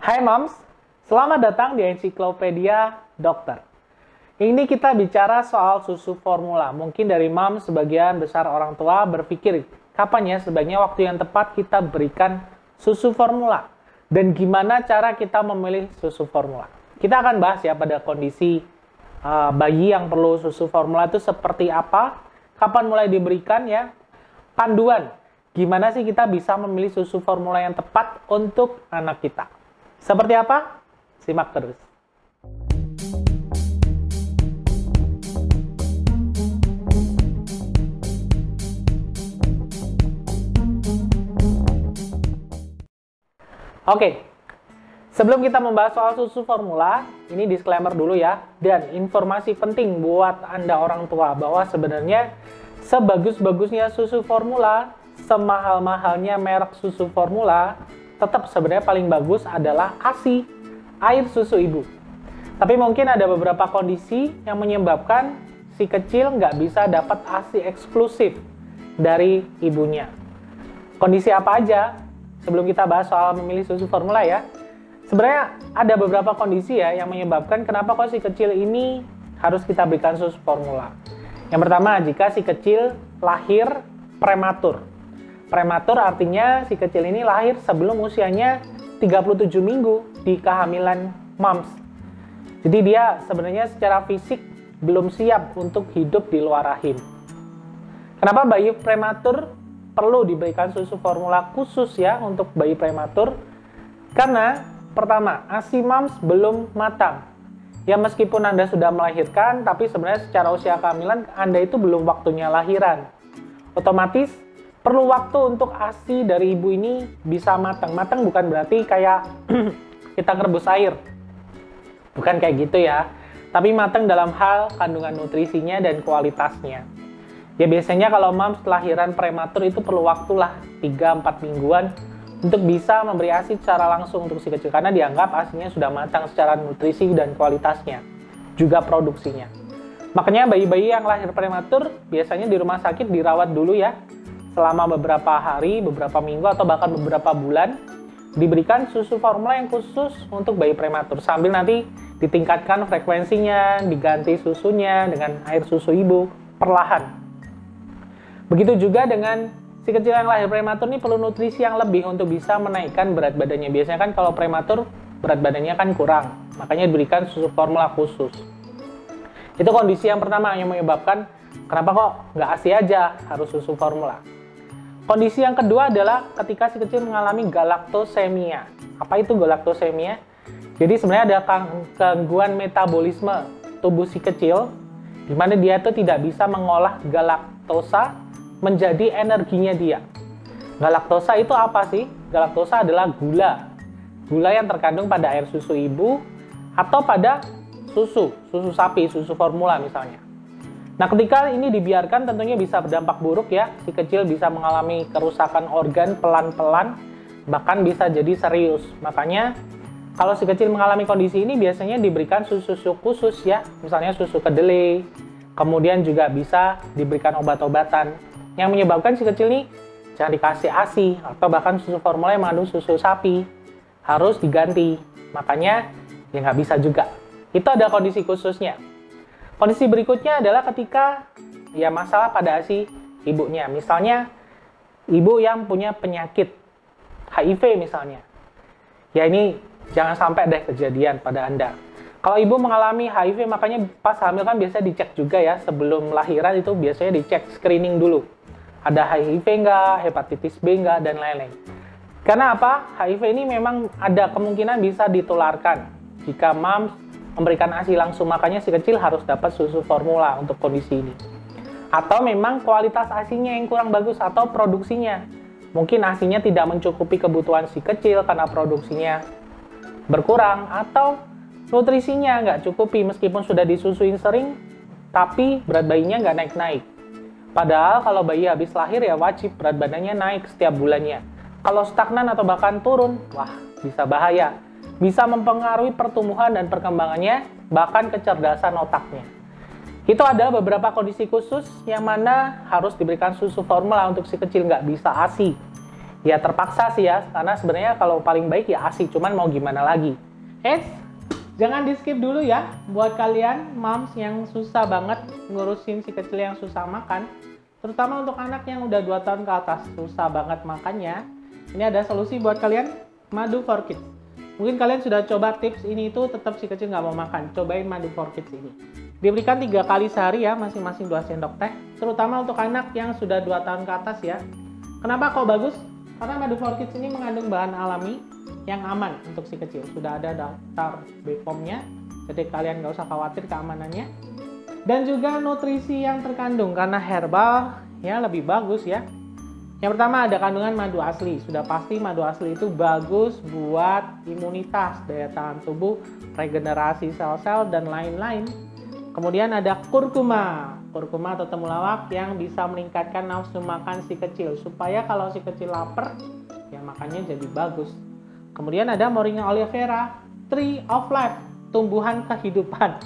Hai Moms, selamat datang di Ensiklopedia Dokter. Ini kita bicara soal susu formula. Mungkin dari Moms sebagian besar orang tua berpikir, kapan ya sebaiknya waktu yang tepat kita berikan susu formula? Dan gimana cara kita memilih susu formula? Kita akan bahas ya pada kondisi bayi yang perlu susu formula itu seperti apa, kapan mulai diberikan ya, panduan. Gimana sih kita bisa memilih susu formula yang tepat untuk anak kita? Seperti apa? Simak terus. Oke, sebelum kita membahas soal susu formula, ini disclaimer dulu ya. Dan informasi penting buat Anda orang tua bahwa sebenarnya sebagus-bagusnya susu formula, semahal-mahalnya merek susu formula, tetap sebenarnya paling bagus adalah ASI, air susu ibu. Tapi mungkin ada beberapa kondisi yang menyebabkan si kecil nggak bisa dapat ASI eksklusif dari ibunya. Kondisi apa aja? Sebelum kita bahas soal memilih susu formula ya, sebenarnya ada beberapa kondisi ya yang menyebabkan kenapa kok si kecil ini harus kita berikan susu formula. Yang pertama, jika si kecil lahir prematur. Prematur artinya si kecil ini lahir sebelum usianya 37 minggu di kehamilan moms. Jadi dia sebenarnya secara fisik belum siap untuk hidup di luar rahim. Kenapa bayi prematur perlu diberikan susu formula khusus ya untuk bayi prematur? Karena pertama, ASI moms belum matang. Ya meskipun Anda sudah melahirkan, tapi sebenarnya secara usia kehamilan Anda itu belum waktunya lahiran. Otomatis perlu waktu untuk ASI dari ibu ini bisa matang. Matang bukan berarti kayak kita ngerebus air. Bukan kayak gitu ya. Tapi matang dalam hal kandungan nutrisinya dan kualitasnya. Ya biasanya kalau moms lahiran prematur itu perlu waktulah 3-4 mingguan untuk bisa memberi ASI secara langsung untuk si kecil. Karena dianggap ASInya sudah matang secara nutrisi dan kualitasnya. Juga produksinya. Makanya bayi-bayi yang lahir prematur biasanya di rumah sakit dirawat dulu ya. Selama beberapa hari, beberapa minggu, atau bahkan beberapa bulan, diberikan susu formula yang khusus untuk bayi prematur. Sambil nanti ditingkatkan frekuensinya, diganti susunya dengan air susu ibu, perlahan. Begitu juga dengan si kecil yang lahir prematur ini perlu nutrisi yang lebih untuk bisa menaikkan berat badannya. Biasanya kan kalau prematur, berat badannya kan kurang. Makanya diberikan susu formula khusus. Itu kondisi yang pertama yang menyebabkan kenapa kok nggak ASI aja harus susu formula. Kondisi yang kedua adalah ketika si kecil mengalami galaktosemia. Apa itu galaktosemia? Jadi sebenarnya ada gangguan metabolisme tubuh si kecil, di mana dia itu tidak bisa mengolah galaktosa menjadi energinya dia. Galaktosa itu apa sih? Galaktosa adalah gula. Gula yang terkandung pada air susu ibu atau pada susu sapi, susu formula misalnya. Nah, ketika ini dibiarkan tentunya bisa berdampak buruk ya. Si kecil bisa mengalami kerusakan organ pelan-pelan, bahkan bisa jadi serius. Makanya, kalau si kecil mengalami kondisi ini biasanya diberikan susu khusus ya. Misalnya susu kedelai, kemudian juga bisa diberikan obat-obatan. Yang menyebabkan si kecil ini jangan dikasih ASI, atau bahkan susu formula yang mengandung susu sapi. Harus diganti, makanya ya nggak bisa juga. Itu ada kondisi khususnya. Kondisi berikutnya adalah ketika ya masalah pada ASI ibunya. Misalnya ibu yang punya penyakit HIV misalnya. Ya ini jangan sampai ada kejadian pada Anda. Kalau ibu mengalami HIV, makanya pas hamil kan biasanya dicek juga ya. Sebelum lahiran itu biasanya dicek screening dulu. Ada HIV nggak, hepatitis B nggak, dan lain-lain. Karena apa? HIV ini memang ada kemungkinan bisa ditularkan jika moms memberikan ASI langsung, makanya si kecil harus dapat susu formula untuk kondisi ini. Atau memang kualitas ASInya yang kurang bagus atau produksinya. Mungkin ASInya tidak mencukupi kebutuhan si kecil karena produksinya berkurang, atau nutrisinya nggak cukupi meskipun sudah disusuin sering, tapi berat bayinya nggak naik-naik. Padahal kalau bayi habis lahir ya wajib berat badannya naik setiap bulannya. Kalau stagnan atau bahkan turun, wah bisa bahaya. Bisa mempengaruhi pertumbuhan dan perkembangannya, bahkan kecerdasan otaknya. Itu ada beberapa kondisi khusus yang mana harus diberikan susu formula untuk si kecil nggak bisa ASI. Ya terpaksa sih ya, karena sebenarnya kalau paling baik ya ASI, cuman mau gimana lagi. Jangan di skip dulu ya, buat kalian moms yang susah banget ngurusin si kecil yang susah makan, terutama untuk anak yang udah 2 tahun ke atas, susah banget makannya. Ini ada solusi buat kalian, madu forkids. Mungkin kalian sudah coba tips ini itu, tetap si kecil nggak mau makan, cobain madu forkids ini. Diberikan 3 kali sehari ya, masing-masing 2 sendok teh, terutama untuk anak yang sudah 2 tahun ke atas ya. Kenapa kok bagus? Karena madu forkids ini mengandung bahan alami yang aman untuk si kecil. Sudah ada daftar BPOM-nya, jadi kalian nggak usah khawatir keamanannya. Dan juga nutrisi yang terkandung, karena herbal ya lebih bagus ya. Yang pertama ada kandungan madu asli. Sudah pasti madu asli itu bagus buat imunitas, daya tahan tubuh, regenerasi sel-sel, dan lain-lain. Kemudian ada kurkuma. Kurkuma atau temulawak yang bisa meningkatkan nafsu makan si kecil, supaya kalau si kecil lapar, ya makannya jadi bagus. Kemudian ada moringa oleifera, tree of life, tumbuhan kehidupan,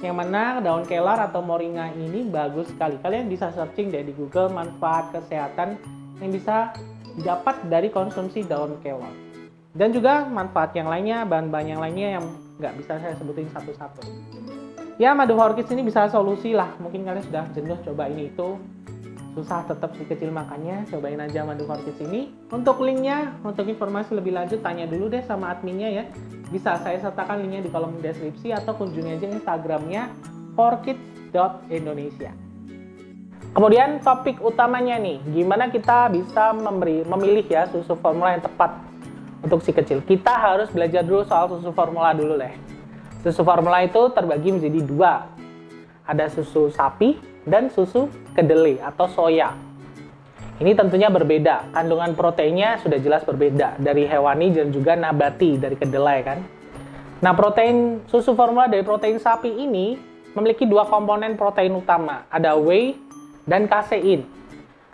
yang mana daun kelor atau moringa ini bagus sekali. Kalian bisa searching deh di Google manfaat kesehatan yang bisa didapat dari konsumsi daun kelor. Dan juga manfaat yang lainnya, bahan-bahan yang lainnya yang nggak bisa saya sebutin satu-satu. Ya madu forkids ini bisa solusi lah, mungkin kalian sudah jenuh coba ini itu, susah tetap si kecil makannya, cobain aja madu forkids ini. Untuk linknya, untuk informasi lebih lanjut tanya dulu deh sama adminnya ya, bisa saya sertakan linknya di kolom deskripsi atau kunjungi aja Instagramnya forkids.indonesia. Kemudian topik utamanya nih, gimana kita bisa memilih ya susu formula yang tepat untuk si kecil. Kita harus belajar dulu soal susu formula dulu deh. Susu formula itu terbagi menjadi 2, ada susu sapi dan susu kedelai atau soya. Ini tentunya berbeda, kandungan proteinnya sudah jelas berbeda dari hewani dan juga nabati dari kedelai kan. Nah protein susu formula dari protein sapi ini memiliki 2 komponen protein utama, ada whey dan kasein.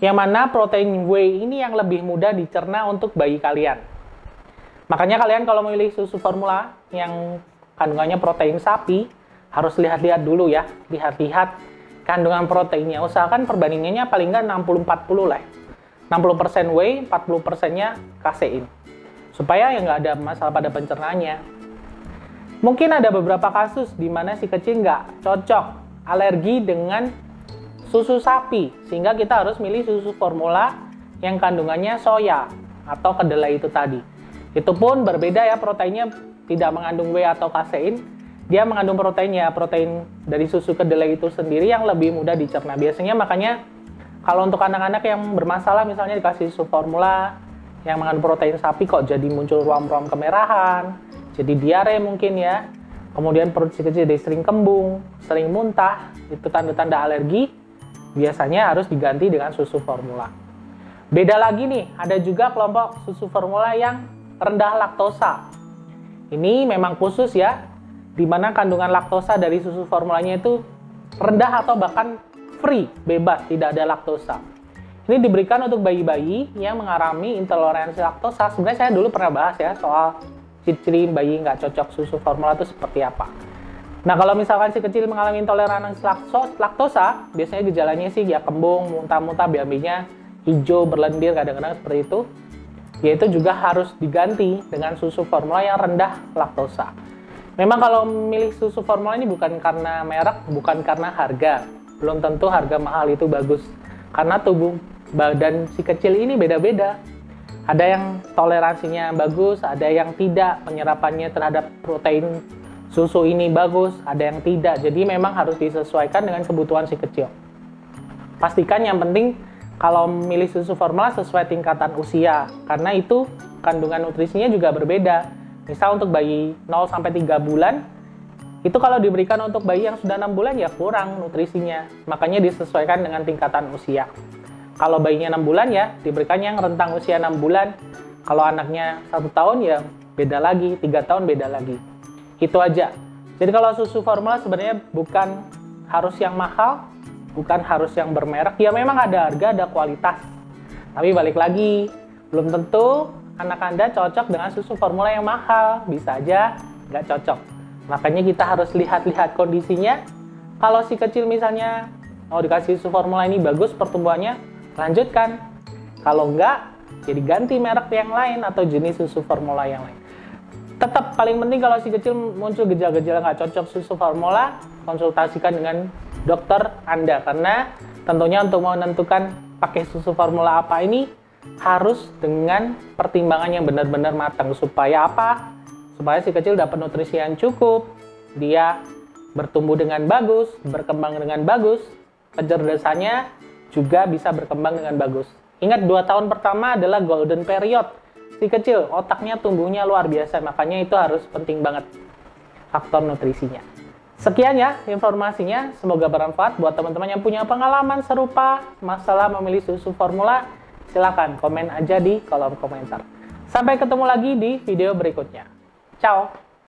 Yang mana protein whey ini yang lebih mudah dicerna untuk bayi kalian. Makanya kalian kalau memilih susu formula yang kandungannya protein sapi, harus lihat-lihat dulu ya, lihat-lihat kandungan proteinnya. Usahakan perbandingannya paling nggak 60-40 lah, 60% whey, 40%-nya kasein, supaya ya nggak ada masalah pada pencernaannya. Mungkin ada beberapa kasus di mana si kecil nggak cocok, alergi dengan susu sapi, sehingga kita harus milih susu formula yang kandungannya soya atau kedelai itu tadi. Itu pun berbeda ya proteinnya, tidak mengandung whey atau kasein, dia mengandung proteinnya, protein dari susu kedelai itu sendiri yang lebih mudah dicerna. Biasanya makanya kalau untuk anak-anak yang bermasalah misalnya dikasih susu formula yang mengandung protein sapi kok jadi muncul ruam-ruam kemerahan, jadi diare mungkin ya, kemudian perut si kecil jadi sering kembung, sering muntah, itu tanda-tanda alergi, biasanya harus diganti dengan susu formula. Beda lagi nih, ada juga kelompok susu formula yang rendah laktosa. Ini memang khusus ya, di mana kandungan laktosa dari susu formulanya itu rendah atau bahkan free, bebas, tidak ada laktosa. Ini diberikan untuk bayi-bayi yang mengalami intoleransi laktosa. Sebenarnya saya dulu pernah bahas ya soal ciri-ciri bayi nggak cocok susu formula itu seperti apa. Nah kalau misalkan si kecil mengalami intoleransi laktosa, biasanya gejalanya sih ya kembung, muntah-muntah, biambinya hijau, berlendir, kadang-kadang seperti itu. Yaitu juga harus diganti dengan susu formula yang rendah laktosa. Memang kalau memilih susu formula ini bukan karena merek, bukan karena harga. Belum tentu harga mahal itu bagus. Karena tubuh badan si kecil ini beda-beda. Ada yang toleransinya bagus, ada yang tidak. Penyerapannya terhadap protein susu ini bagus, ada yang tidak. Jadi memang harus disesuaikan dengan kebutuhan si kecil. Pastikan yang penting kalau memilih susu formula sesuai tingkatan usia, karena itu kandungan nutrisinya juga berbeda. Misal untuk bayi 0-3 bulan, itu kalau diberikan untuk bayi yang sudah 6 bulan ya kurang nutrisinya. Makanya disesuaikan dengan tingkatan usia. Kalau bayinya 6 bulan ya diberikan yang rentang usia 6 bulan. Kalau anaknya 1 tahun ya beda lagi, 3 tahun beda lagi. Itu aja. Jadi kalau susu formula sebenarnya bukan harus yang mahal, bukan harus yang bermerek, ya memang ada harga, ada kualitas. Tapi balik lagi, belum tentu anak Anda cocok dengan susu formula yang mahal, bisa aja nggak cocok. Makanya kita harus lihat-lihat kondisinya. Kalau si kecil misalnya, dikasih susu formula ini bagus pertumbuhannya, lanjutkan. Kalau nggak, Jadi ganti merek yang lain atau jenis susu formula yang lain. Tetap paling penting kalau si kecil muncul gejala-gejala nggak cocok susu formula, konsultasikan dengan dokter Anda. Karena tentunya untuk menentukan pakai susu formula apa ini harus dengan pertimbangan yang benar-benar matang. Supaya apa? Supaya si kecil dapat nutrisi yang cukup, dia bertumbuh dengan bagus, berkembang dengan bagus, kecerdasannya juga bisa berkembang dengan bagus. Ingat, 2 tahun pertama adalah golden period. Si kecil otaknya tumbuhnya luar biasa, makanya itu harus penting banget faktor nutrisinya. Sekian ya informasinya, semoga bermanfaat buat teman-teman yang punya pengalaman serupa masalah memilih susu formula. Silahkan komen aja di kolom komentar. Sampai ketemu lagi di video berikutnya. Ciao!